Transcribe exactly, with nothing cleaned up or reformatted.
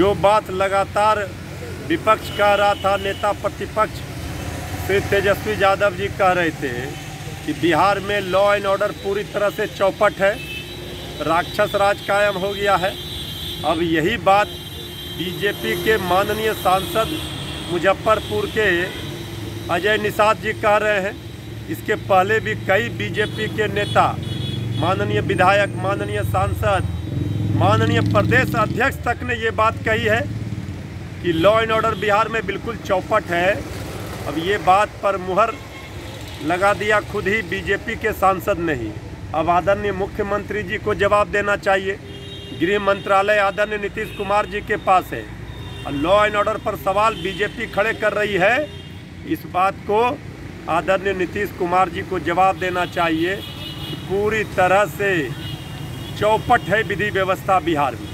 जो बात लगातार विपक्ष कह रहा था, नेता प्रतिपक्ष श्री तेजस्वी यादव जी कह रहे थे कि बिहार में लॉ एंड ऑर्डर पूरी तरह से चौपट है, राक्षस राज कायम हो गया है। अब यही बात बीजेपी के माननीय सांसद मुजफ्फरपुर के अजय निषाद जी कह रहे हैं। इसके पहले भी कई बीजेपी के नेता, माननीय विधायक, माननीय सांसद, माननीय प्रदेश अध्यक्ष तक ने ये बात कही है कि लॉ एंड ऑर्डर बिहार में बिल्कुल चौपट है। अब ये बात पर मुहर लगा दिया खुद ही बीजेपी के सांसद ने ही। अब आदरणीय मुख्यमंत्री जी को जवाब देना चाहिए। गृह मंत्रालय आदरणीय नीतीश कुमार जी के पास है और लॉ एंड ऑर्डर पर सवाल बीजेपी खड़े कर रही है। इस बात को आदरणीय नीतीश कुमार जी को जवाब देना चाहिए। पूरी तरह से चौपट है विधि व्यवस्था बिहार में।